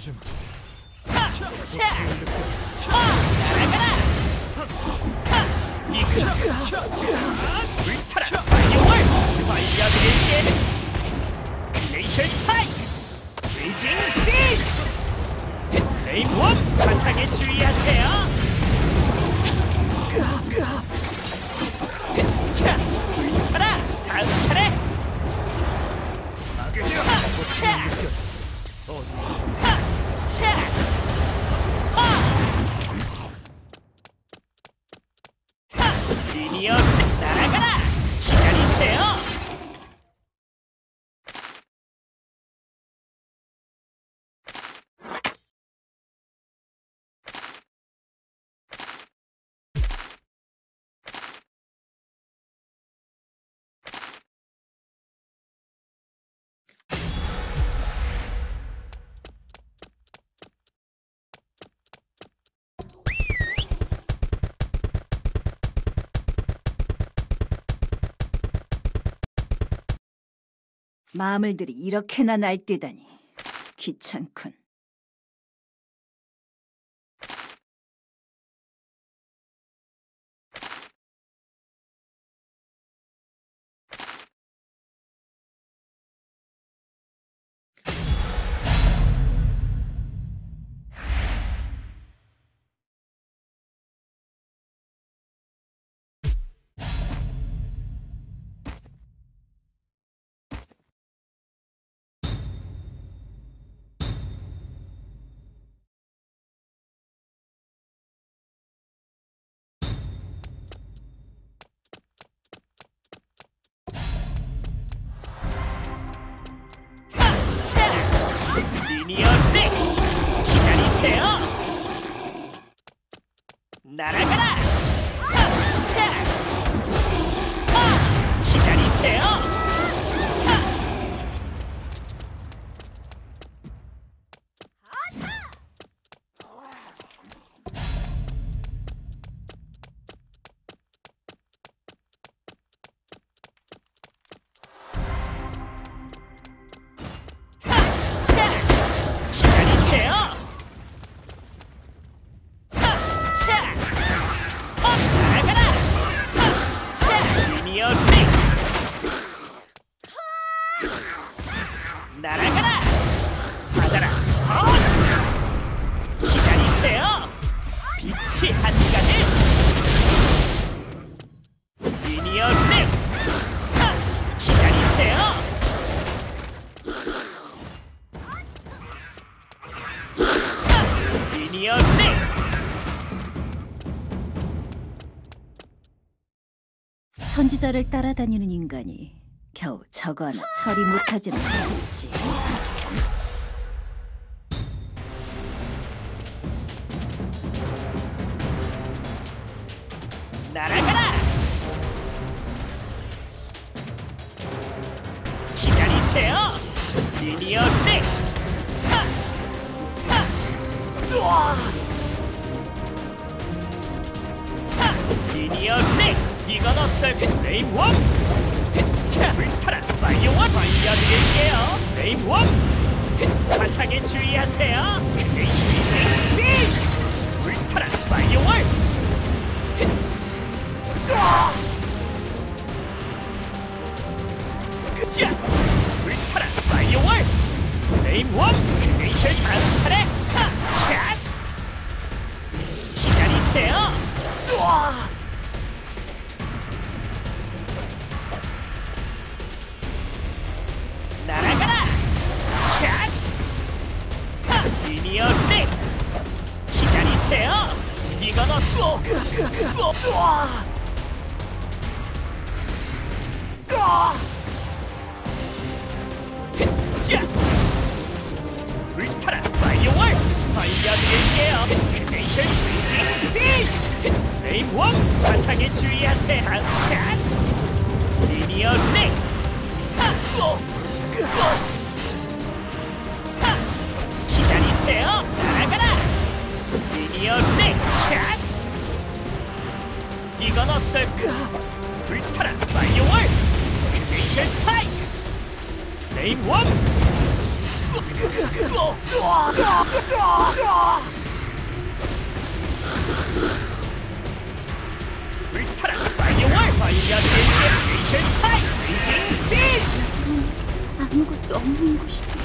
알려줌. 글레이셜 스파이크! 레이징 빔! 레이브웜 화상에 주의하세요! 자, 불타라! 다음 차례! 막으려! 미니언 날아가라! 기다리세요! 마물들이 이렇게나 날뛰다니 귀찮군. 미니언들! 기다리세요! 날아가라! 기다리세요! 날아가라! 받아라! 어! 기다리세요! 빛이 한가득! 미니언들! 기다리세요! 미니언들! 선지자를 따라다니는 인간이 겨우 저거 하나 처리 못하지는 않겠지. 날아가라! 기다리세요! 미니언들! 미니언들! 이건 어떨까? 레이브웜! 자, 불타라! 파이어원! 알려드릴게요! 레이브웜! 화상에 주의하세요! 레이징! 불타라! 파이어원! 그치야! 불타라! 파이어원! 레이브웜! 레이셜 다음 차례! 하! 샷! 기다리세요! 우와! 날아가라! 샷! 하! 미니언들! 기다리세요! 이건 없고! 자! 불타라! 파이어월! 알려드릴게요! 크레이션 브리징! 레이브웜! 화상에 주의하세요! 샷! 미니언들! 하! 하! 기다리세요! 날아가라! 미니언들! 샷! 이건 어떨까? 불타라! 파이어월! 크리에이션 스파이크! 레이브웜! 아무것도 없는 곳이다.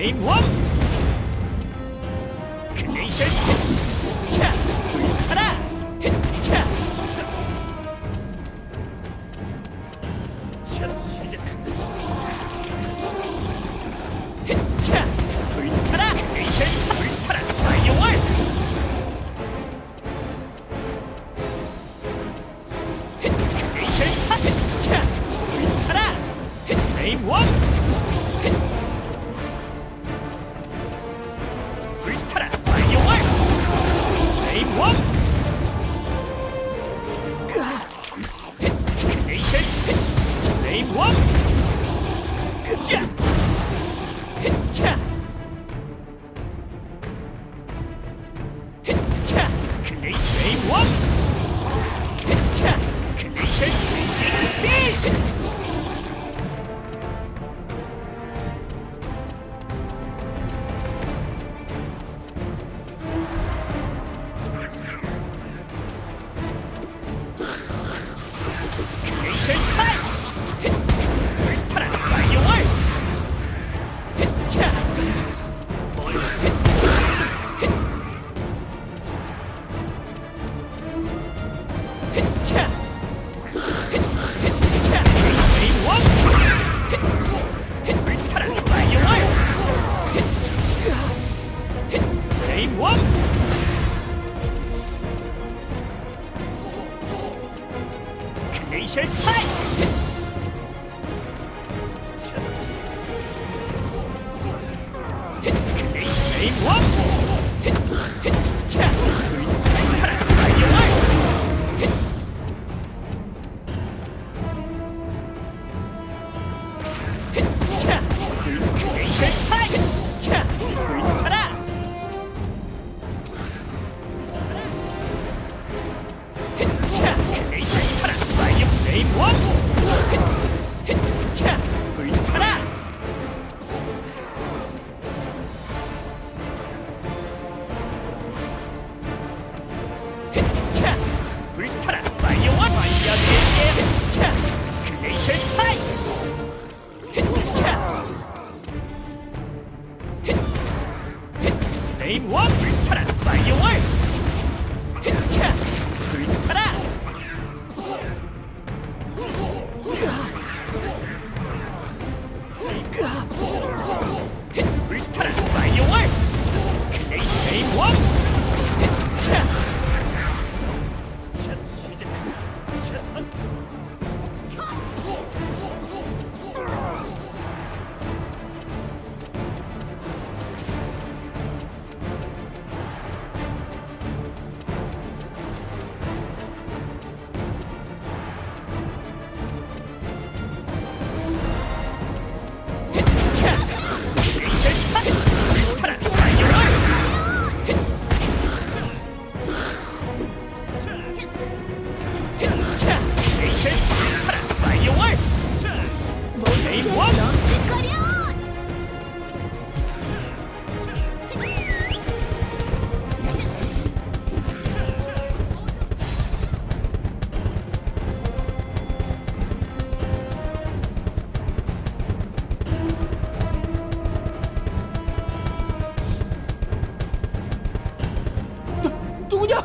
Game one! 누구냐?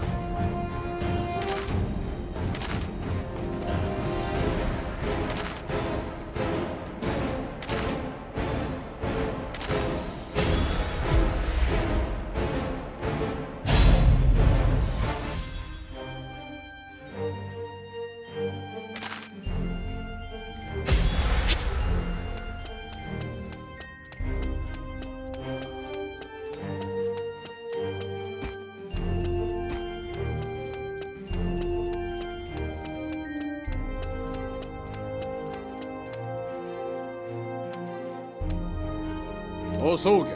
어서 오게.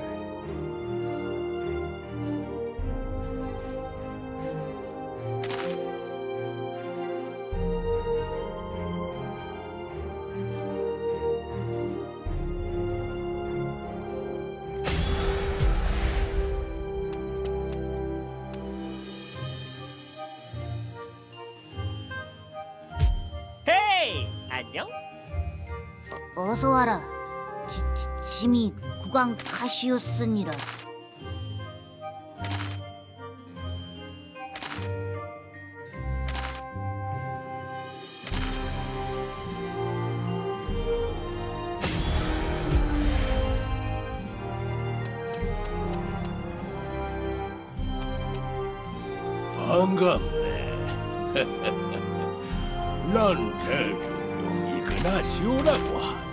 헤이! 안녕? 어서 와라. 짐이 국왕 카시우스니라. 반갑네. 난 대중용 이그나시오라고.